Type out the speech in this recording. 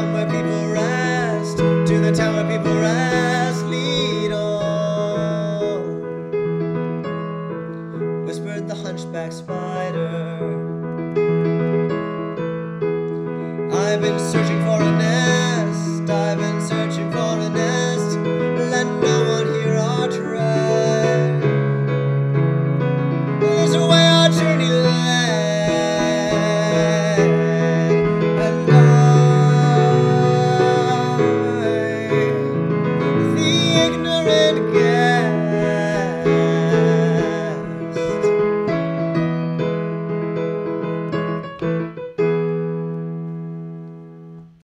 love my people.